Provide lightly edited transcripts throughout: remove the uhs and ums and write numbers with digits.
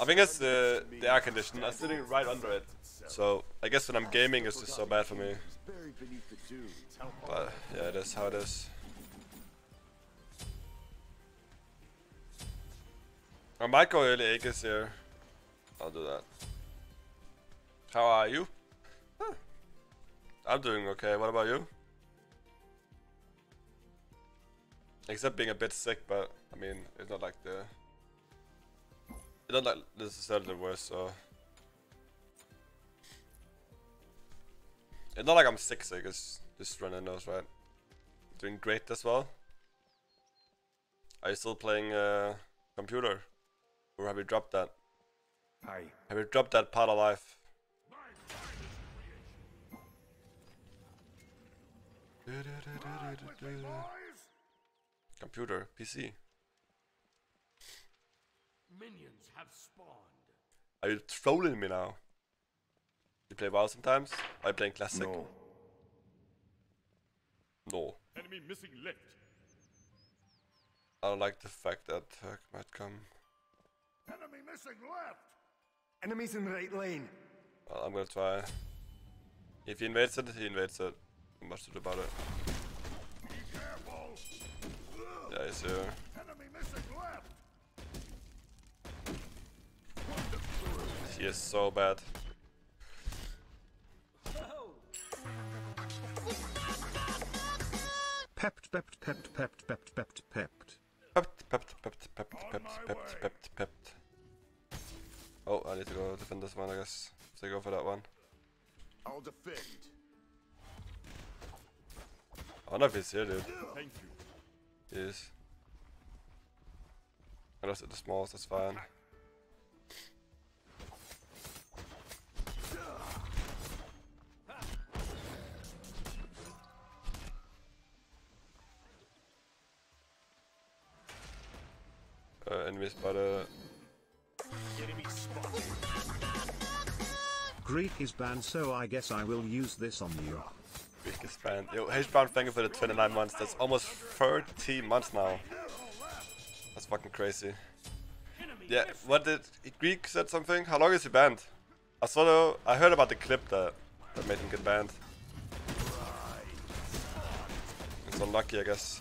I think that's the air condition. I'm sitting right under it. So I guess when I'm gaming it's just so bad for me. But yeah, it is how it is. I might go early Aegis here. I'll do that. How are you? Huh. I'm doing okay, what about you? Except being a bit sick, but I mean, it's not like the... It's not like necessarily the worst, so... It's not like I'm sick, it's just running nose, right? Doing great as well. Are you still playing computer? Or have you dropped that? Hi. Have you dropped that part of life? Computer, PC. Minions have spawned. Are you trolling me now? You play WoW sometimes? Are you playing classic? No. No. Enemy missing left. I don't like the fact that Turk might come. Enemy missing left. Enemies in the right lane. Well, I'm gonna try. If he invades it, he invades it. Much to do about it. Yeah, he's here. Enemy missing left. He is so bad. Pepped, pepped, pepped, pepped, pepped, pepped, pepped. Pepped, pepped, pepped, pepped, pepped, pepped, pepped, pepped. Oh, I need to go defend this one, I guess. So go for that one. I'll defend. I don't know if he's here, dude. Thank you. Yes. I lost at the smalls, that's fine. Enemy spider. Greek is banned, so I guess I will use this on you. Yo, HBrown, thank you for the 29 months. That's almost 30 months now. That's fucking crazy. Yeah, what did Greek said something? How long is he banned? I saw though, I heard about the clip that made him get banned. It's unlucky, I guess.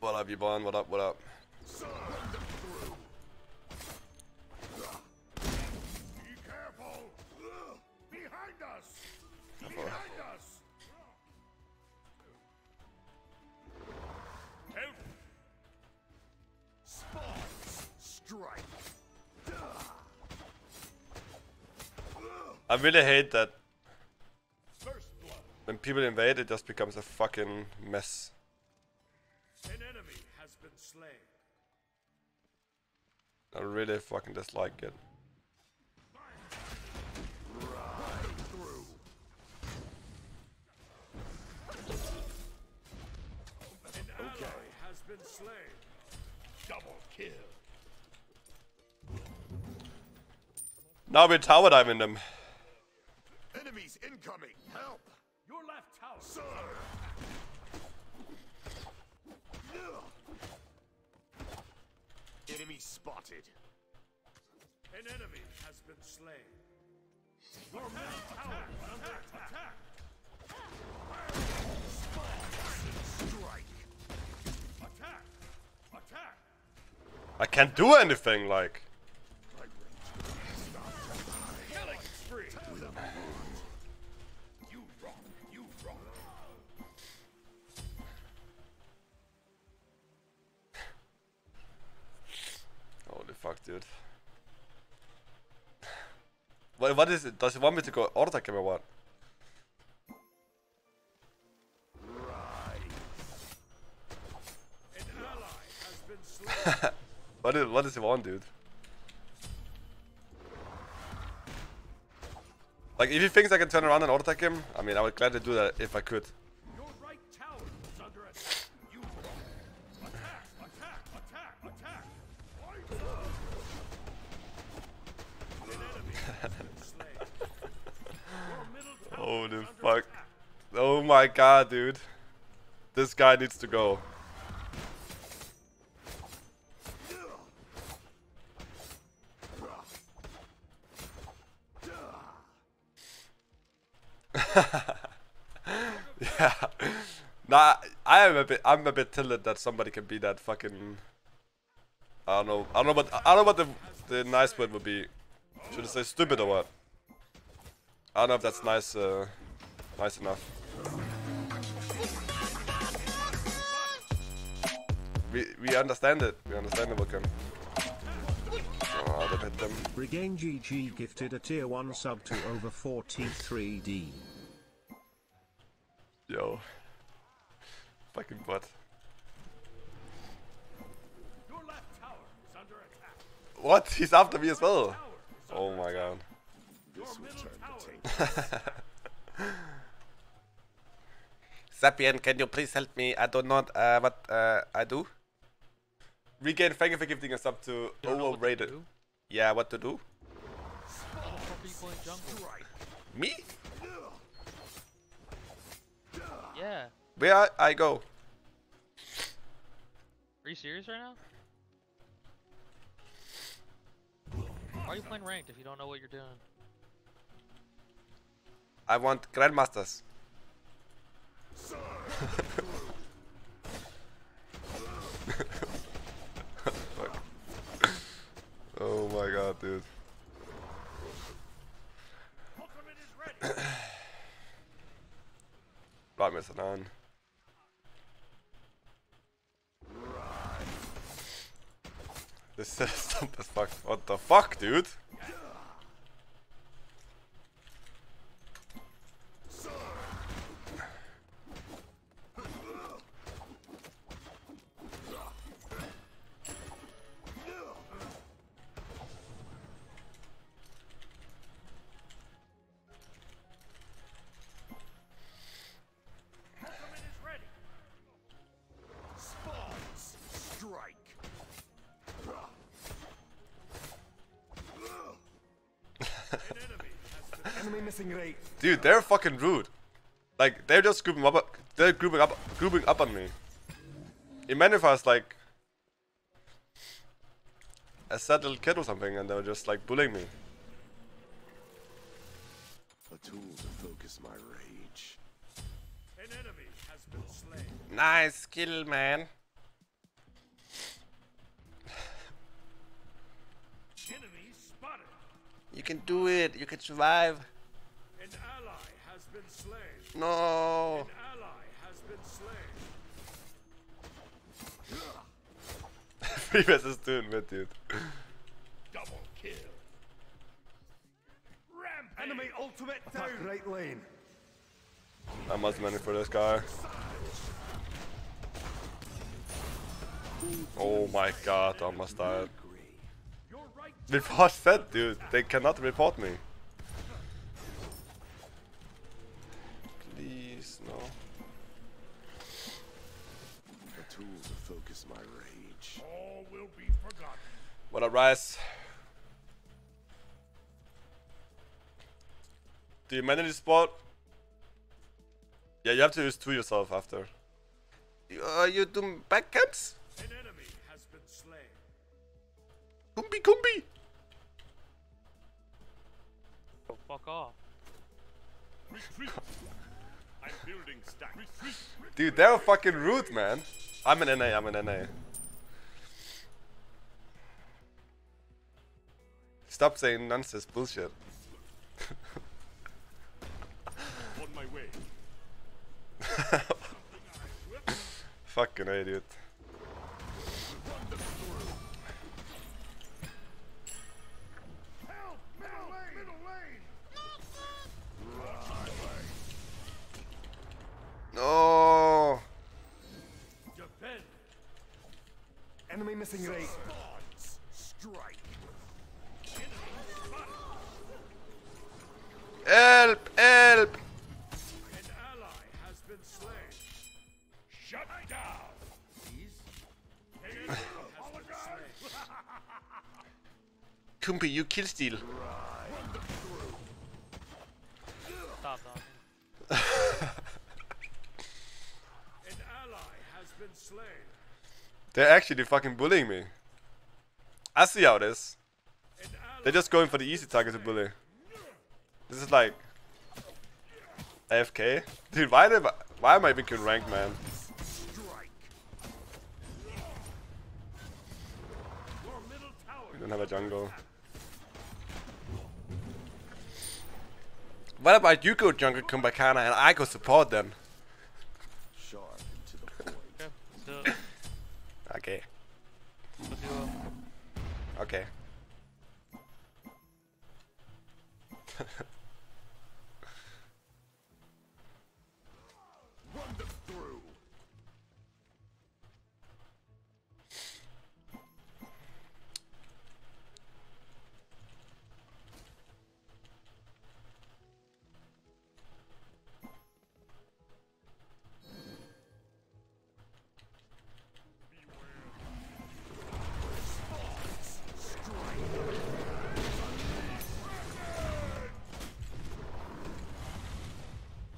What up, Yvonne? What up? What up? I really hate that when people invade, it just becomes a fucking mess. An enemy has been slain. I really fucking dislike it. Been slain. Double kill. Now we're tower diving them. Enemies incoming. Help. Your left tower. Sir. Enemy spotted. An enemy has been slain. Your left tower. Attack. Strike. I can't do anything, like. Holy fuck, dude. Wait, what is it? Does he want me to go auto attack him or what? What does he want, dude? Like, if he thinks I can turn around and auto attack him, I mean, I would gladly do that if I could. Your right tower is under attack. You attack, attack, attack, attack. An enemy has been slain. Your middle tower. Holy fuck. Attack. Oh my god, dude. This guy needs to go. Yeah. Nah, I'm a bit tilted that somebody can be that fucking. I don't know what the nice word would be. Should I say stupid or what? I don't know if that's nice. Nice enough. We understand it. We understand the Vulcan. Oh, they've hit them. Regain GG gifted a tier 1 sub to over 43D. Yo. Fucking butt. Your left tower is under attack. What? He's after me as well. Oh my god. This will turn to take. Sapien, can you please help me? I do not what I do. Regain, thank you for giving us up to overrated. Yeah, what to do? Me? Yeah. Where I go? Are you serious right now? Why are you playing ranked if you don't know what you're doing? I want grandmasters. Fuck. Oh my god, dude. Right, missing on. This stump is fucked. What the fuck, dude? Dude, they're fucking rude. Like, they're just grouping up on me. It manifests like a sad little kid or something, and they were just like bullying me. A tool to focus my rage. An enemy has been slain. Nice skill, man. Enemy spotted. You can do it. You can survive. An ally has been slain. No. An ally has been slain. 3 vs 2 in mid, dude. Double kill. Rampage. Enemy ultimate down. Right lane. I must money for this guy. Oh my god, I must die. Report Set, dude. They cannot report me. No. A tool to focus my rage. All will be forgotten. What a rise. Do you manage the spot? Yeah, you have to use 2 yourself after. You do back camps? An enemy has been slain. Kumbi, Kumbi! Oh, fuck off. Retreat. Building stack. Dude, they're fucking rude, man. I'm an NA. Stop saying nonsense bullshit. On my way. Fucking idiot. No. Defend. Enemy missing rate. Strike. Help! Help! An ally has been slain. Shut down. Please. Kumbi, you kill steal. Stop. They're actually fucking bullying me. I see how it is. They're just going for the easy target to bully. This is like AFK? Dude, why am I even in rank, man? We don't have a jungle. What about you go jungle Kumbhakarna and I go support them? Okay. Okay.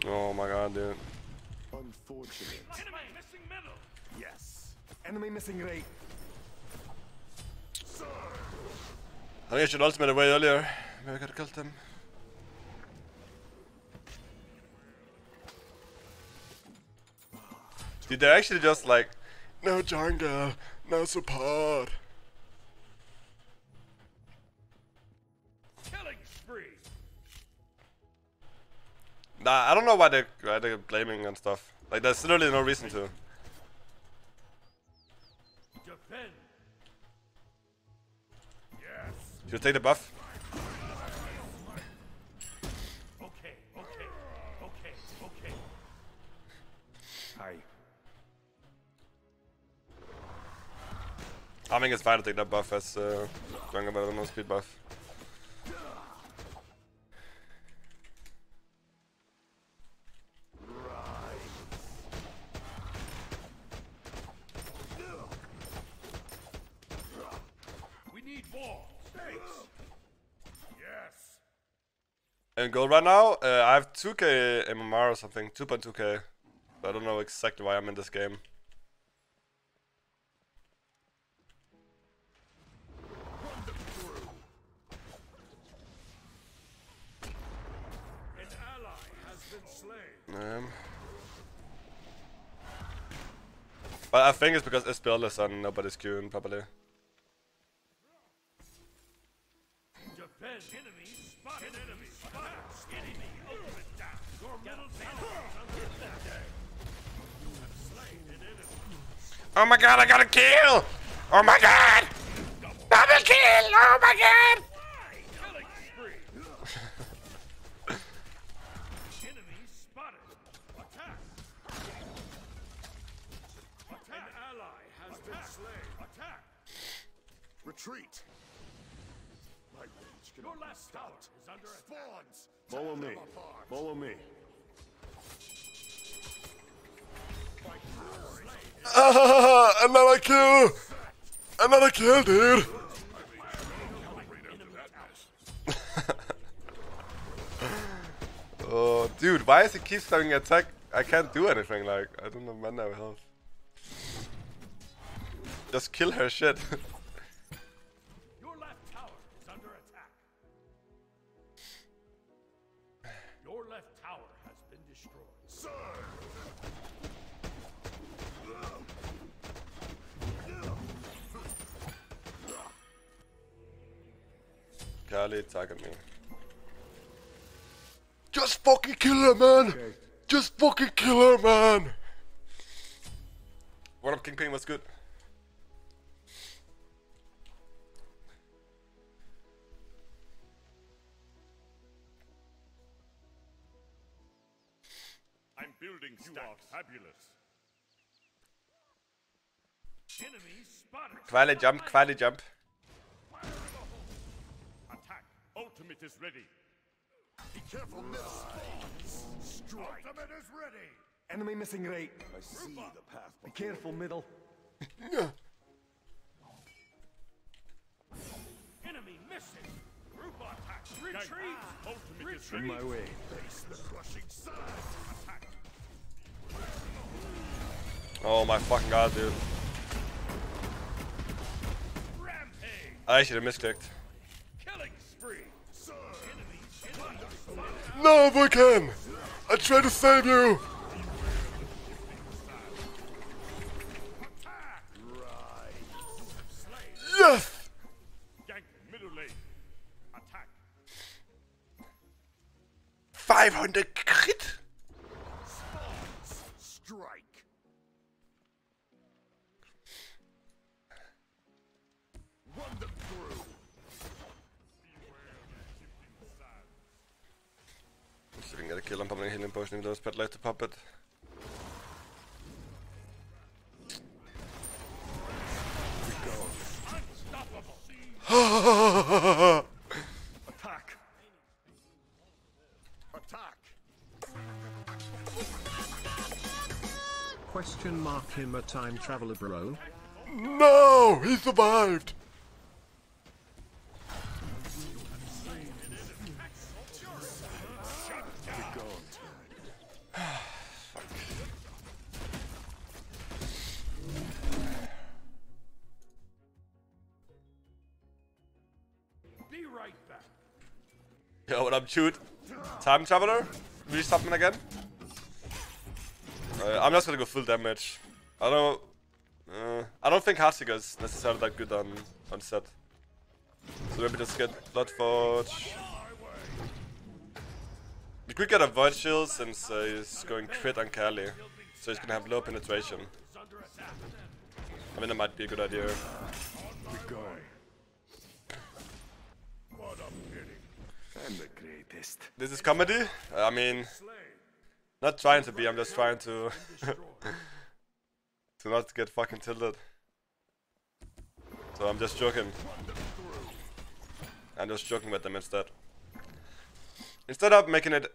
Oh my god, dude. Unfortunate. Enemy missing metal. Yes. Enemy missing ray. I think I should ultimate away earlier. Maybe I could have killed him. Dude, they're actually just like, no jungle, no support. Nah, I don't know why they're blaming and stuff. Like, there's literally no reason to. Defend. Yes. Should we take the buff? Okay, okay, okay, okay. Hi. I think it's fine to take that buff as jungle better than no speed buff. And gold right now, I have 2k MMR or something, 2.2k. I don't know exactly why I'm in this game. An ally has been slain. But I think it's because it's buildless and nobody's queuing properly. Oh my god, I got a kill! Oh my god! Double kill! Oh my god! Retreat! My range can only stout is under spawns! Follow me. Follow me. Another kill! Another kill, dude! Oh, dude, why is he keep having attack? I can't do anything, like, I don't know mana or health. Just kill her shit. Your left tower is under attack. Your left tower has been destroyed. Sir! Kali, target me. Just fucking kill her, man! Okay. Just fucking kill her, man! What up, King Ping? What's good? I'm building stacks. You are fabulous. Enemy spotted. Quali jump. Ultimate is ready. Be careful, middle. Strike. Ultimate is ready. Enemy missing rate. I see the path. Be careful, middle. Enemy missing. Group attack. Retreat. Ultimate is in my way. Face the crushing sun. Attack. Oh my fucking god, dude. Rampage. I should have misclicked. No, Vulcan! I tried to save you! Yes! Gank middle lane. Attack. 500 crit? Strike. Run them through. I'm just gonna kill him, pumping a healing potion, even though it's bad light to puppet. Attack! Attack! Question mark him a time traveler, bro. No! He survived! Yo, what up, dude? Time Traveler? Will you stop him again? I'm just gonna go full damage. I don't think Heartseeker is necessarily that good on set. So maybe just get Blood Forge. We could get a Void Shield since he's going crit on Kali. So he's gonna have low penetration. I mean, that might be a good idea. I'm the greatest. This is comedy? I mean, not trying to be, I'm just trying to to not get fucking tilted. So I'm just joking. I'm just joking with them instead. Instead of making it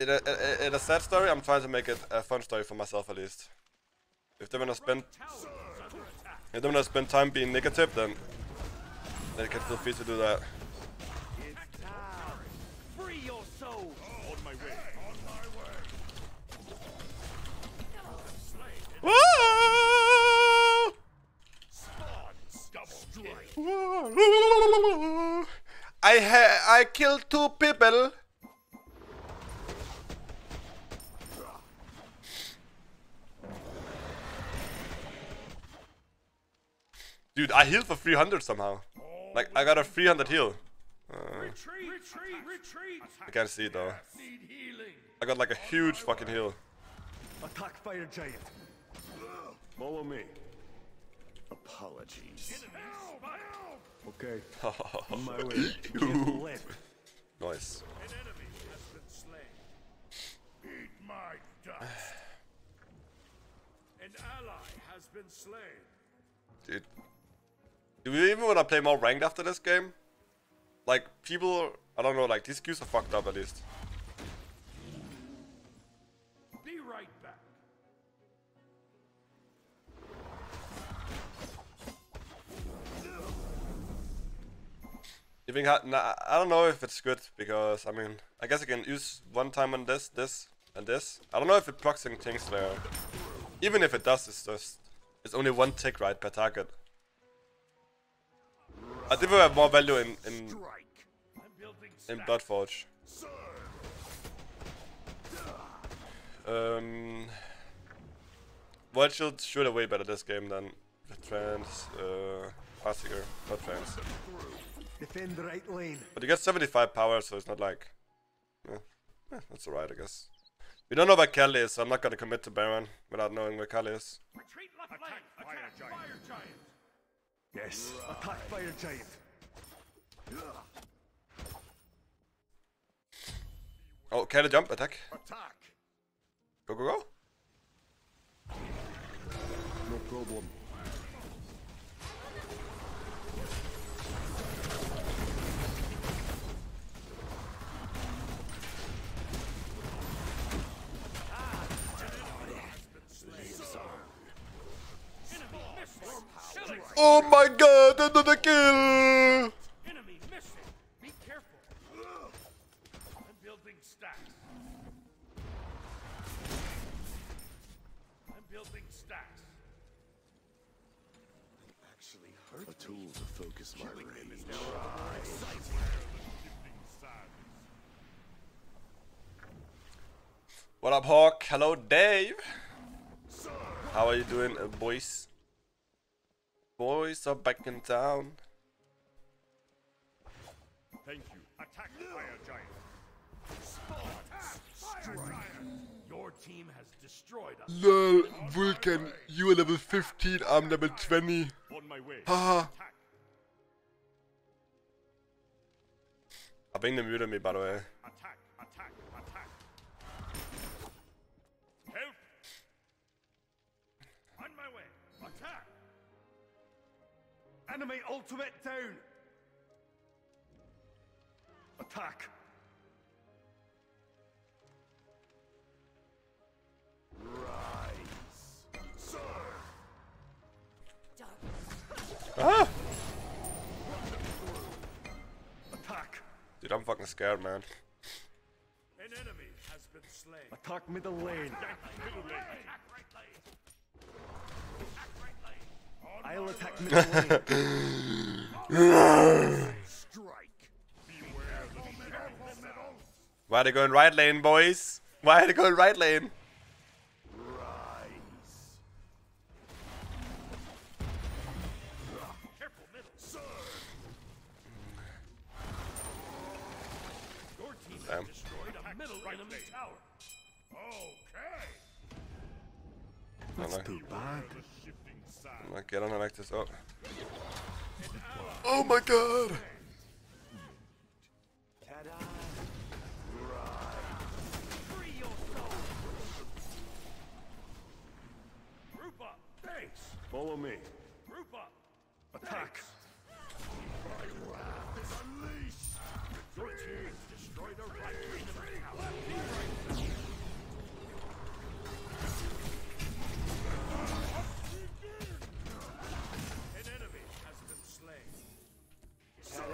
a sad story, I'm trying to make it a fun story for myself at least. If they wanna spend time being negative, then they can feel free to do that. I killed 2 people. Dude, I healed for 300 somehow. Like, I got a 300 heal. I can't see it though. I got like a huge fucking heal. Attack fire giant. Follow me. Apologies. Okay. My way. Nice. Eat my dust. An ally has been slain. Dude, do we even want to play more ranked after this game? Like, people, I don't know, like, these queues are fucked up at least. Be right back. You think, nah, I don't know if it's good because, I mean, I guess I can use one time on this, and this. I don't know if it procs in King Slayer. Even if it does, it's only one tick right per target. I think we have more value in Blood Forge. Void Shield should have way better this game than Trans, Heartseeker, not Trans. Defend right lane. But you get 75 power, so it's not like, that's alright, I guess. We don't know where Kali is, so I'm not gonna commit to Baron without knowing where Kali is. Retreat left lane. Attack fire giant. Yes, right. Attack fire giant. Oh, Kali jump, attack. Attack. Go, go, go. No problem. Oh my god, another kill! Enemy missing. Be careful. I'm building stacks. It actually hurt. A tool to focus my rage. What up, Hawk? Hello, Dave. How are you doing, boys? Boys are back in town. Thank you. Attack fire giant. Attack fire giant. Your team has destroyed us. Lol, Vulcan, you are level 15, I'm level 20. On my way. Haha. I think they muted me, by the way. Attack, attack, attack. Help. On my way. Attack. Enemy ultimate down. Attack. Rise, sir. Ah! Attack. Dude, I'm fucking scared, man. An enemy has been slain. Attack middle lane. Attack middle lane. Attack right lane. Attack right lane. I'll attack middle lane. Strike. Why are they going right lane, boys? Why are they going right lane? Careful middle, sir. Your team has destroyed a middle enemy tower. Okay. That's too bad. I'm not getting on like this. Oh. Oh my god. Follow me. Group up. Attack. Your team has destroyed a right enemy tower. An enemy has been slain.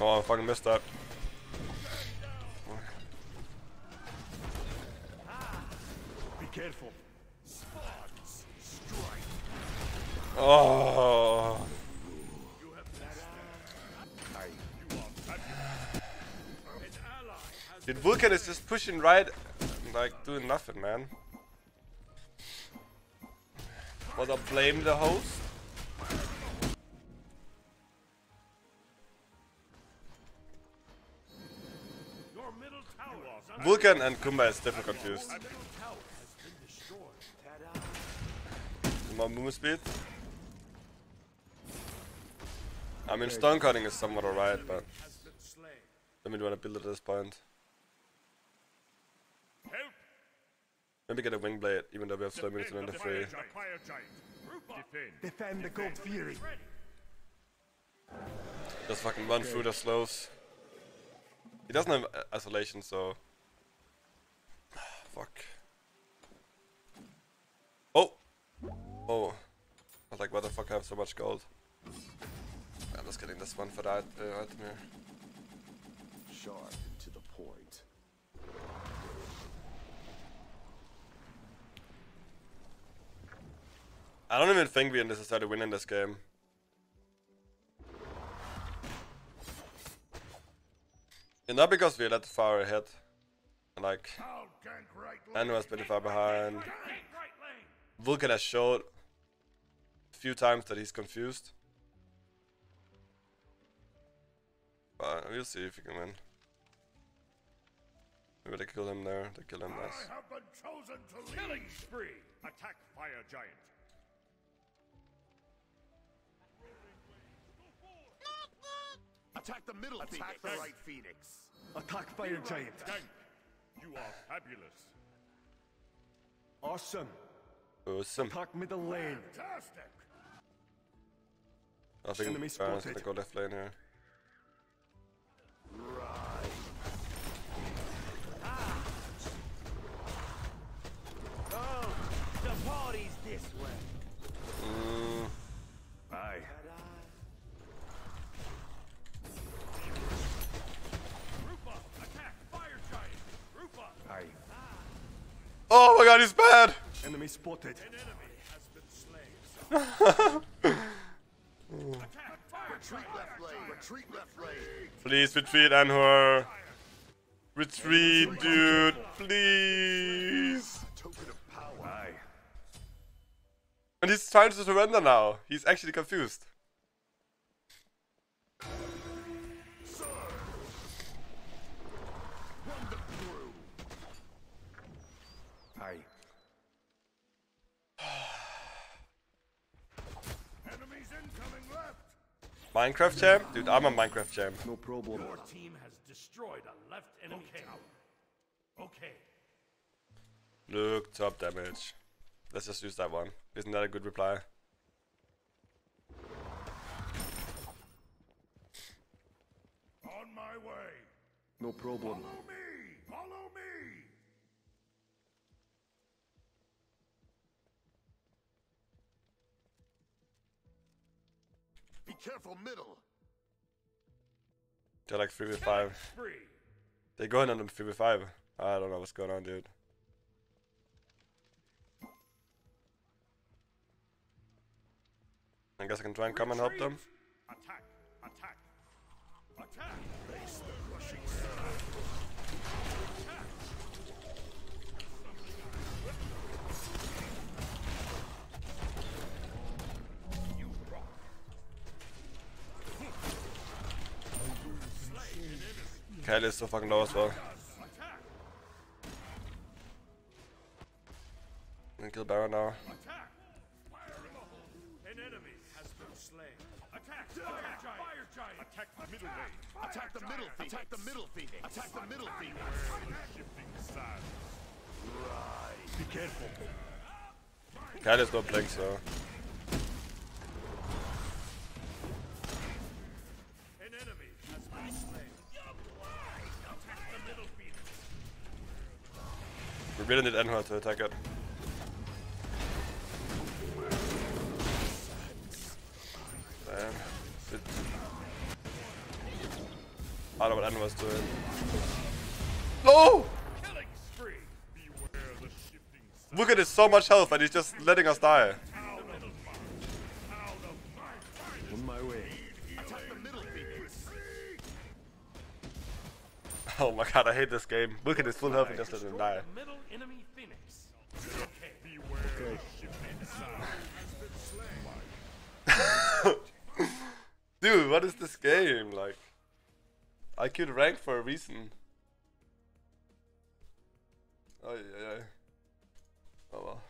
Oh, I fucking missed that. Be careful. Oh. You have Dude, Vulcan is just pushing right, like doing nothing, man. What up, blame the host? Vulcan and Kumba is definitely confused. More movement speed. I mean, stone cutting is somewhat alright, but let me do a build at this point. Help. Let me get a wing blade, even though we have slow movement in the free. Defend the gold fury. Just fucking run through the slows. He doesn't have isolation, so fuck. Oh, oh! I was like, why the fuck I have so much gold? I'm just getting this one for that item here. Sharp to the point. I don't even think we necessarily win in this game. And not because we're that far ahead. And like, Anu has been far behind. Vulcan has showed a few times that he's confused. But we'll see if we can win. Maybe they kill him there, they kill him there. I have been chosen to killing spree. Attack fire giant. Attack the middle. Attack the right phoenix. Attack fire giant. You are fabulous. Awesome. Awesome. Attack middle lane. Fantastic. I think I'm going to go left lane here. Oh, the party's this way. Aye. Rupa, attack fire giant. Rupa. Aye. Oh my god, he's bad. Enemy spotted. An enemy has been slain. Attack fire. Retreat left lane. Retreat left lane. Please retreat, Anhor. Retreat, dude, please. And he's trying to surrender now. He's actually confused. Minecraft champ? Dude, I'm a Minecraft champ. No problem. Your team has destroyed a left enemy tower. Okay. Look, top damage. Let's just use that one. Isn't that a good reply? On my way. No problem. Follow me. Follow me. Careful middle. They're like 3v5. They're going on them 3v5. I don't know what's going on, dude. I guess I can try and come and help them. Attack! Attack! Attack! Kali is so fucking low as well. I'm gonna kill Baron now. An enemy has been slain. Attack! Attack! Fire giant! Attack the middle way! Attack the middle thing! Attack the middle thing! Attack the middle thing! Right. Be careful. Kali is not playing, so. We really need Enho to attack it. Damn. I don't know what Enho's doing. No! Look at it, so much health, and he's just letting us die. On my way. Oh my god, I hate this game. Look at his full health and just doesn't die. Dude, what is this game? Like, I could rank for a reason. Oh yeah. Oh well.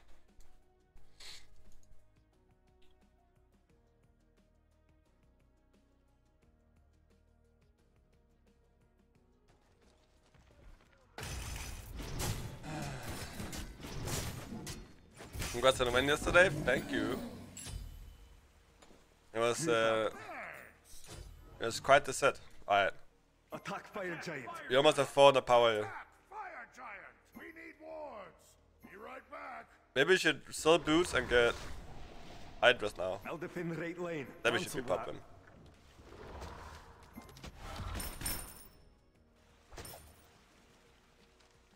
Congrats on the win yesterday, thank you. It was quite the set. Alright. Attack fire giant. You almost have 400 power here. Fire giant. We need wards. Be right back. Maybe we should sell boots and get Idris now. I'll defend right lane. Then we should be popping.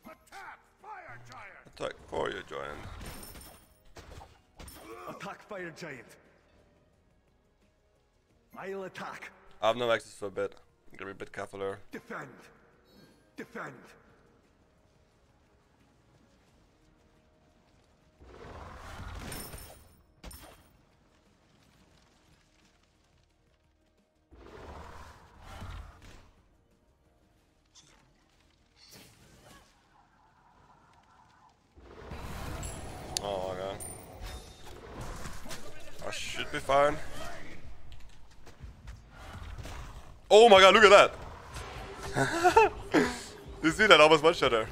Attack fire giant. Attack fire giant. Attack fire giant. I'll attack. I have no access for a bit. I'm gonna be a bit careful here. Defend. Defend. Oh god. I should be fine. Oh my god, look at that! You see that? I almost one-shot her.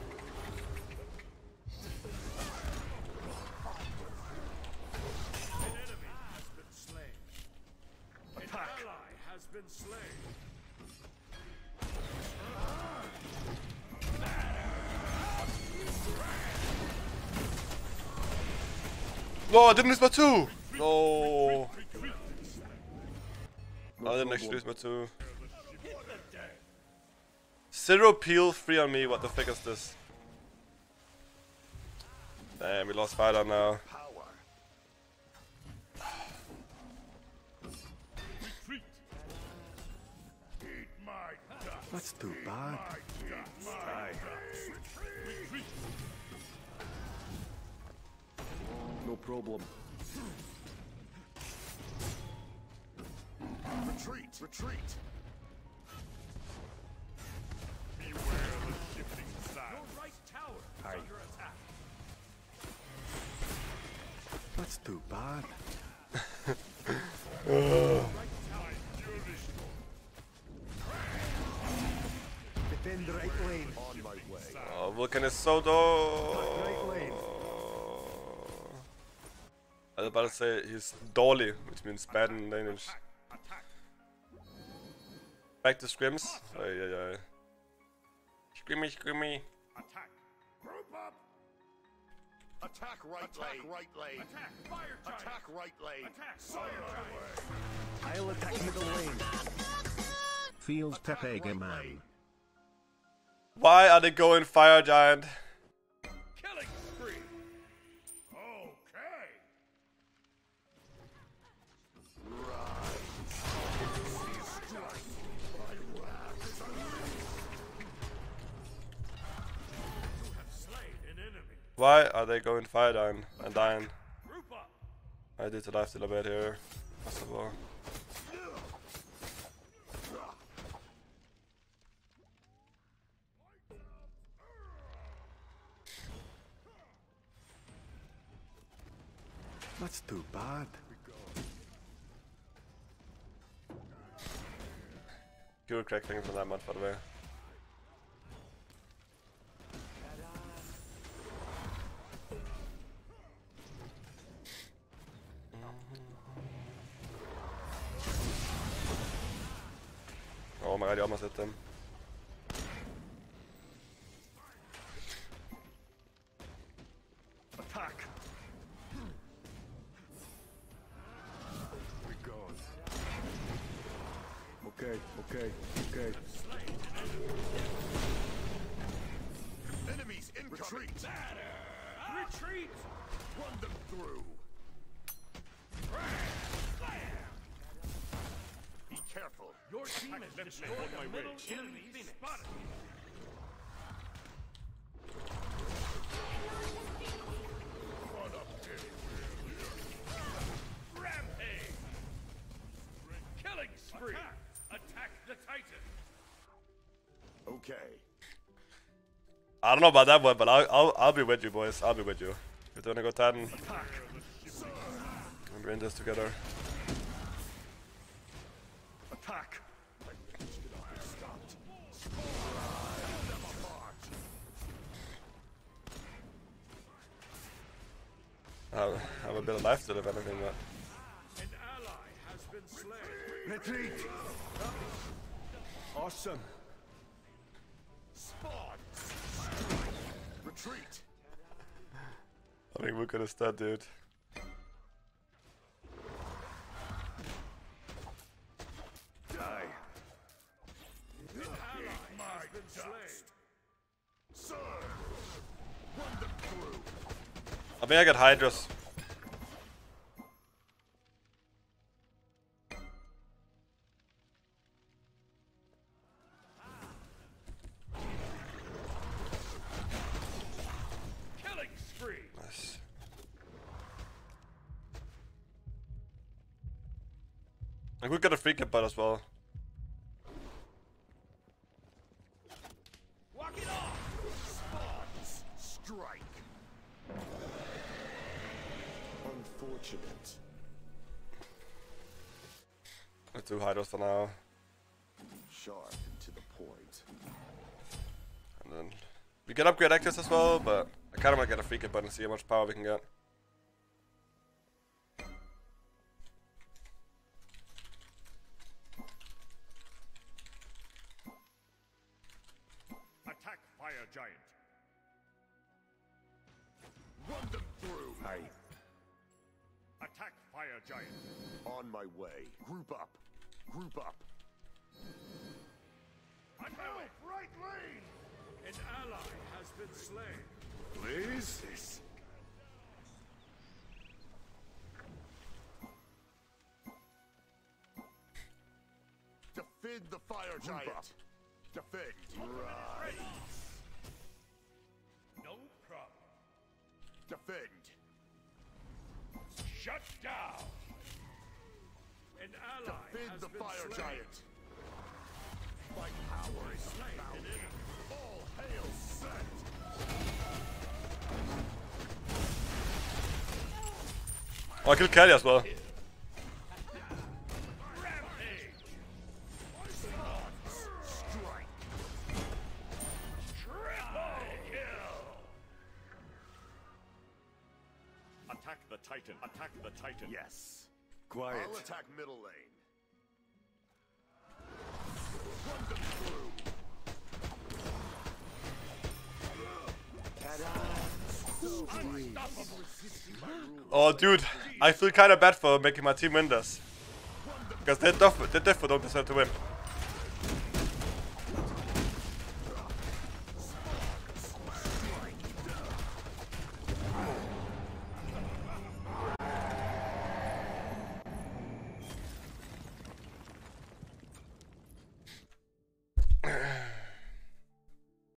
No, I didn't lose my two! No. I didn't actually lose my two. 0 peel 3 on me, what the fuck is this? Damn, we lost Fighter now. Retreat. Eat my dust. That's too bad. No problem. Retreat! Retreat! Beware the shifting sand. Your right tower is under attack. That's too bad. Defend the right lane. On my way. Oh, Vulcan is so dope. I was about to say he's Dolly, which means bad in Danish. Back to scrims. Ay. Scrimmy. Attack. Group up. Attack right lane. Attack fire type. Attack right lane. Attack fire type. I'll attack middle lane. Feels Pepe game man. Why are they going fire giant? Killing spree. Okay. Why are they going fire down and dying? I did the life still a bit here, first of all. That's too bad. Good cracking from that mud, by the way. Oh my god, you almost hit them. Attack! We go. Okay. Enemies in retreat! Retreat! Run them through! Be careful! Your team has been destroyed by my witch. Enemy spotted. Run up anywhere. Rampage. Killing spree. Attack the Titan. Okay. I don't know about that one, but I'll be with you, boys. I'll be with you. If you wanna go Titan, we'll bring this together. Attack! I have a bit of life to live, anything but. An ally has been slain. Retreat! Awesome! Spawn! Retreat! I think we're gonna start, dude. I mean, I got Hydras. Killing spree. Nice. I could get a freaking butt as well. Let's do Hydros for now. Sharp to the point. And then we can upgrade Aegis as well, but I kind of want to get a freaking button and see how much power we can get. Attack fire giant. Run them through. Aye. Attack fire giant. On my way. Group up. I know it. Right lane. An ally has been slain. Please. This. Defend the fire giant. Defend. Rise. No problem. Defend. Shut down. An ally defend the fire giant. My power is found. All hail Set. I killed Kali as well. Titan, attack the Titan. Yes. Quiet. I'll attack middle lane. Run them through. Oh, dude, I feel kind of bad for making my team win this, because they definitely don't deserve to win.